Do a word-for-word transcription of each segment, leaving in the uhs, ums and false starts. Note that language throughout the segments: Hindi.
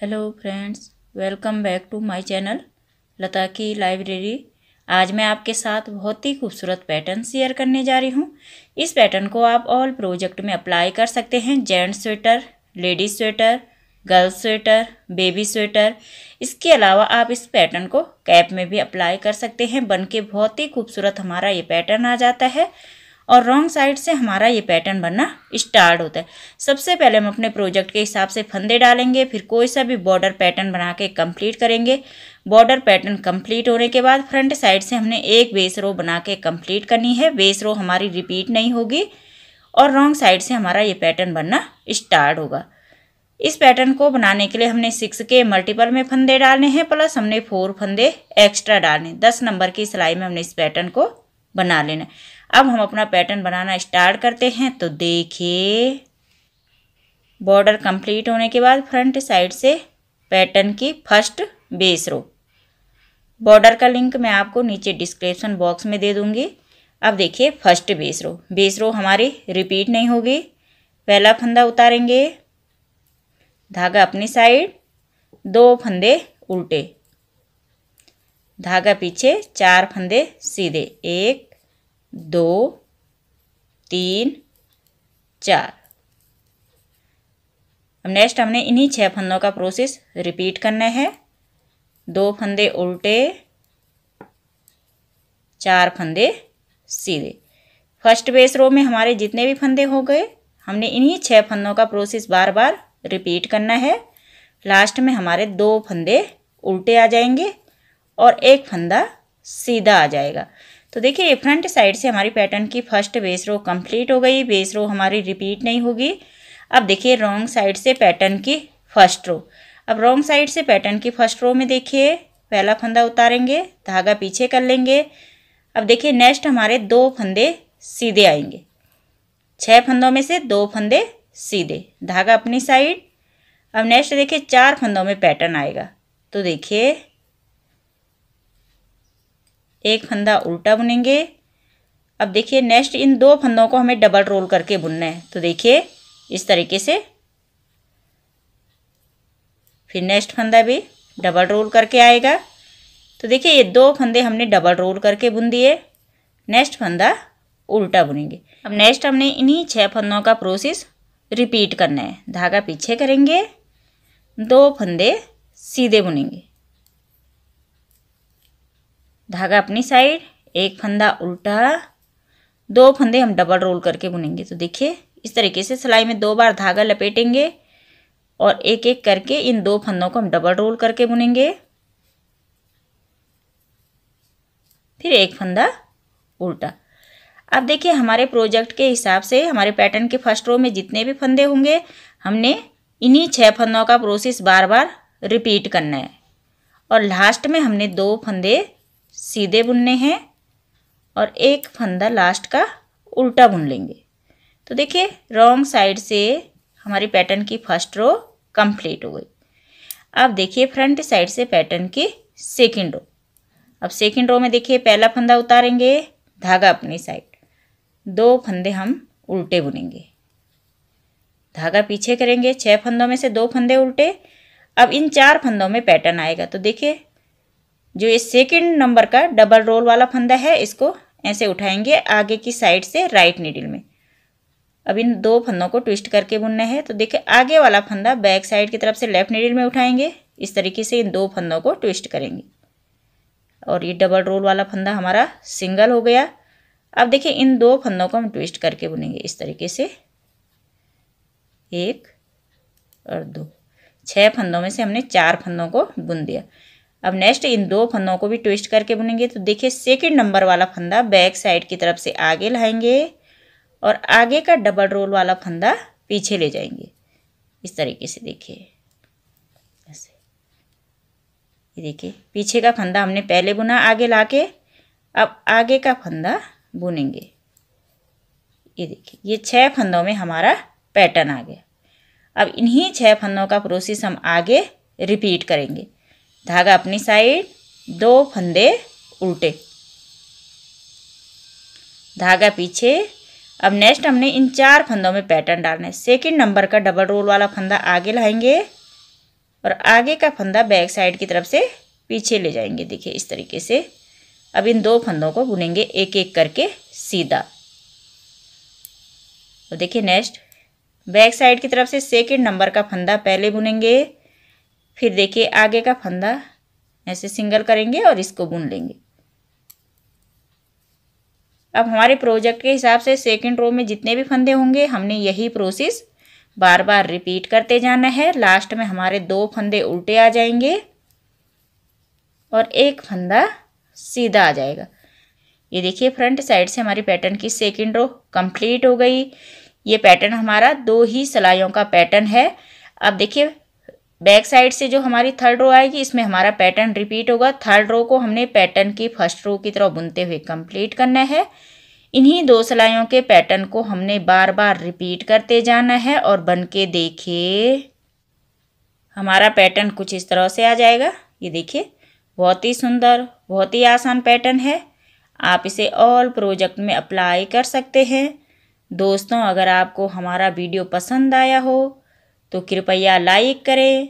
Hello friends, welcome back to my channel Lata की लाइब्रेरी। आज मैं आपके साथ बहुत ही खूबसूरत पैटर्न शेयर करने जा रही हूँ। इस पैटर्न को आप ऑल प्रोजेक्ट में अप्लाई कर सकते हैं। Gents sweater, ladies sweater, girls sweater, baby sweater. इसके अलावा आप इस पैटर्न को कैप में भी अप्लाई कर सकते हैं। बन के बहुत ही खूबसूरत हमारा ये पैटर्न आ जाता है और रॉन्ग साइड से हमारा ये पैटर्न बनना स्टार्ट होता है। सबसे पहले हम अपने प्रोजेक्ट के हिसाब से फंदे डालेंगे, फिर कोई सा भी बॉर्डर पैटर्न बना के कंप्लीट करेंगे। बॉर्डर पैटर्न कंप्लीट होने के बाद फ्रंट साइड से हमने एक बेस रो बना के कंप्लीट करनी है। बेस रो हमारी रिपीट नहीं होगी और रॉन्ग साइड से हमारा ये पैटर्न बनना स्टार्ट होगा। इस पैटर्न को बनाने के लिए हमने सिक्स के मल्टीपल में फंदे डालने हैं, प्लस हमने फोर फंदे एक्स्ट्रा डालने। दस नंबर की सिलाई में हमने इस पैटर्न को बना लेना। अब हम अपना पैटर्न बनाना स्टार्ट करते हैं। तो देखिए, बॉर्डर कंप्लीट होने के बाद फ्रंट साइड से पैटर्न की फर्स्ट बेस रो। बॉर्डर का लिंक मैं आपको नीचे डिस्क्रिप्शन बॉक्स में दे दूंगी। अब देखिए, first base row base row हमारी रिपीट नहीं होगी। पहला फंदा उतारेंगे, धागा अपनी साइड, दो फंदे उल्टे, धागा पीछे, चार फंदे सीधे, एक, दो, तीन, चार। अब नेक्स्ट हमने इन्हीं छह फंदों का प्रोसेस रिपीट करना है। दो फंदे उल्टे, चार फंदे सीधे। फर्स्ट बेस रो में हमारे जितने भी फंदे हो गए, हमने इन्हीं छह फंदों का प्रोसेस बार बार रिपीट करना है। लास्ट में हमारे दो फंदे उल्टे आ जाएंगे और एक फंदा सीधा आ जाएगा। तो देखिए, फ्रंट साइड से हमारी पैटर्न की फर्स्ट बेस रो कंप्लीट हो गई। बेस रो हमारी रिपीट नहीं होगी। अब देखिए, रॉन्ग साइड से पैटर्न की फर्स्ट रो। अब रॉन्ग साइड से पैटर्न की फर्स्ट रो में देखिए, पहला फंदा उतारेंगे, धागा पीछे कर लेंगे। अब देखिए, नेक्स्ट हमारे दो फंदे सीधे आएंगे। छह फंदों में से दो फंदे सीधे, धागा अपनी साइड। अब नेक्स्ट देखिए, चार फंदों में पैटर्न आएगा। तो देखिए, एक फंदा उल्टा बुनेंगे। अब देखिए, नेक्स्ट इन दो फंदों को हमें डबल रोल करके बुनना है। तो देखिए, इस तरीके से फिर नेक्स्ट फंदा भी डबल रोल करके आएगा। तो देखिए, ये दो फंदे हमने डबल रोल करके बुन दिए। नेक्स्ट फंदा उल्टा बुनेंगे। अब नेक्स्ट हमने इन्हीं छह फंदों का प्रोसेस रिपीट करना है। धागा पीछे करेंगे, दो फंदे सीधे बुनेंगे, धागा अपनी साइड, एक फंदा उल्टा, दो फंदे हम डबल रोल करके बुनेंगे। तो देखिए, इस तरीके से सिलाई में दो बार धागा लपेटेंगे और एक एक करके इन दो फंदों को हम डबल रोल करके बुनेंगे। फिर एक फंदा उल्टा। अब देखिए, हमारे प्रोजेक्ट के हिसाब से हमारे पैटर्न के फर्स्ट रो में जितने भी फंदे होंगे, हमने इन्हीं छः फंदों का प्रोसेस बार बार रिपीट करना है और लास्ट में हमने दो फंदे सीधे बुनने हैं और एक फंदा लास्ट का उल्टा बुन लेंगे। तो देखिए, रॉन्ग साइड से हमारी पैटर्न की फर्स्ट रो कंप्लीट हो गई। अब देखिए, फ्रंट साइड से पैटर्न की सेकंड रो। अब सेकंड रो में देखिए, पहला फंदा उतारेंगे, धागा अपनी साइड, दो फंदे हम उल्टे बुनेंगे, धागा पीछे करेंगे, छः फंदों में से दो फंदे उल्टे। अब इन चार फंदों में पैटर्न आएगा। तो देखिए, जो ये सेकंड नंबर का डबल रोल वाला फंदा है, इसको ऐसे उठाएंगे आगे की साइड से, राइट नीडल में। अब इन दो फंदों को ट्विस्ट करके बुनना है। तो देखिए, आगे वाला फंदा बैक साइड की तरफ से लेफ्ट नीडल में उठाएंगे। इस तरीके से इन दो फंदों को ट्विस्ट करेंगे और ये डबल रोल वाला फंदा हमारा सिंगल हो गया। अब देखिए, इन दो फंदों को हम ट्विस्ट करके बुनेंगे इस तरीके से, एक और दो। छः फंदों में से हमने चार फंदों को बुन दिया। अब नेक्स्ट इन दो फंदों को भी ट्विस्ट करके बुनेंगे। तो देखिए, सेकंड नंबर वाला फंदा बैक साइड की तरफ से आगे लाएंगे और आगे का डबल रोल वाला फंदा पीछे ले जाएंगे। इस तरीके से देखिए, ऐसे ये देखिए, पीछे का फंदा हमने पहले बुना आगे लाके, अब आगे का फंदा बुनेंगे। ये देखिए, ये छः फंदों में हमारा पैटर्न आ गया। अब इन्हीं छः फंदों का प्रोसेस हम आगे रिपीट करेंगे। धागा अपनी साइड, दो फंदे उल्टे, धागा पीछे। अब नेक्स्ट हमने इन चार फंदों में पैटर्न डालना है। सेकंड नंबर का डबल रोल वाला फंदा आगे लाएंगे और आगे का फंदा बैक साइड की तरफ से पीछे ले जाएंगे। देखिए इस तरीके से। अब इन दो फंदों को बुनेंगे एक एक करके सीधा। तो देखिए नेक्स्ट बैक साइड की तरफ से सेकंड नंबर का फंदा पहले बुनेंगे, फिर देखिए आगे का फंदा ऐसे सिंगल करेंगे और इसको बुन लेंगे। अब हमारे प्रोजेक्ट के हिसाब से सेकंड रो में जितने भी फंदे होंगे हमने यही प्रोसेस बार बार रिपीट करते जाना है। लास्ट में हमारे दो फंदे उल्टे आ जाएंगे और एक फंदा सीधा आ जाएगा। ये देखिए फ्रंट साइड से हमारी पैटर्न की सेकंड रो कंप्लीट हो गई। ये पैटर्न हमारा दो ही सिलाइयों का पैटर्न है। अब देखिए बैक साइड से जो हमारी थर्ड रो आएगी इसमें हमारा पैटर्न रिपीट होगा। थर्ड रो को हमने पैटर्न की फर्स्ट रो की तरह बुनते हुए कंप्लीट करना है। इन्हीं दो सिलाइयों के पैटर्न को हमने बार बार रिपीट करते जाना है। और बन के देखिए हमारा पैटर्न कुछ इस तरह से आ जाएगा। ये देखिए बहुत ही सुंदर, बहुत ही आसान पैटर्न है। आप इसे ऑल प्रोजेक्ट में अप्लाई कर सकते हैं। दोस्तों अगर आपको हमारा वीडियो पसंद आया हो तो कृपया लाइक करें,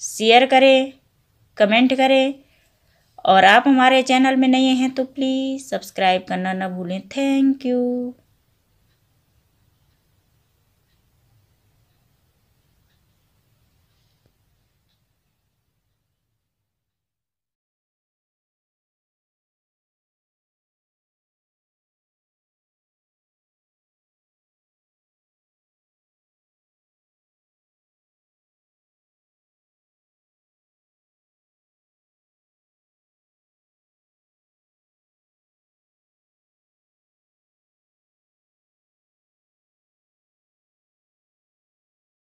शेयर करें, कमेंट करें। और आप हमारे चैनल में नए हैं तो प्लीज़ सब्सक्राइब करना ना भूलें। Thank you.